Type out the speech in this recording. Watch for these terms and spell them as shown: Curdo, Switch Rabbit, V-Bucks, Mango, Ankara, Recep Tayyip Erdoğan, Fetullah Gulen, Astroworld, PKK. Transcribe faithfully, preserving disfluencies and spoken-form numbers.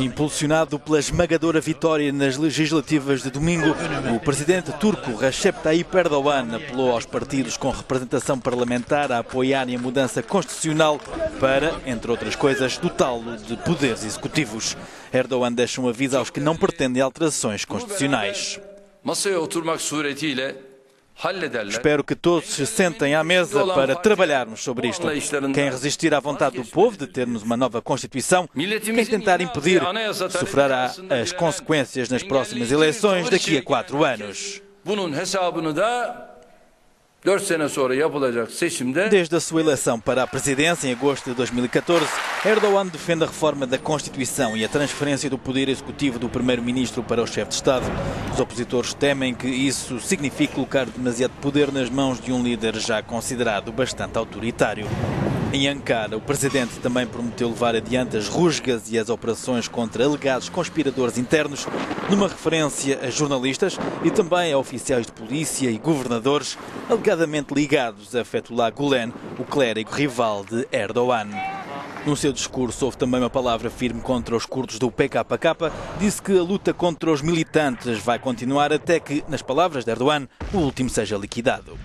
Impulsionado pela esmagadora vitória nas legislativas de domingo, o presidente turco Recep Tayyip Erdoğan apelou aos partidos com representação parlamentar a apoiarem a mudança constitucional para, entre outras coisas, dotá-lo de poderes executivos. Erdoğan deixa um aviso aos que não pretendem alterações constitucionais. Espero que todos se sentem à mesa para trabalharmos sobre isto. Quem resistir à vontade do povo de termos uma nova Constituição, quem tentar impedir, sofrerá as consequências nas próximas eleições daqui a quatro anos. Desde a sua eleição para a presidência, em agosto de dois mil e catorze, Erdoğan defende a reforma da Constituição e a transferência do poder executivo do primeiro-ministro para o chefe de Estado. Os opositores temem que isso signifique colocar demasiado poder nas mãos de um líder já considerado bastante autoritário. Em Ankara, o presidente também prometeu levar adiante as rusgas e as operações contra alegados conspiradores internos, numa referência a jornalistas e também a oficiais de polícia e governadores alegadamente ligados a Fetullah Gulen, o clérigo rival de Erdoğan. No seu discurso houve também uma palavra firme contra os curdos do P K K, disse que a luta contra os militantes vai continuar até que, nas palavras de Erdoğan, o último seja liquidado.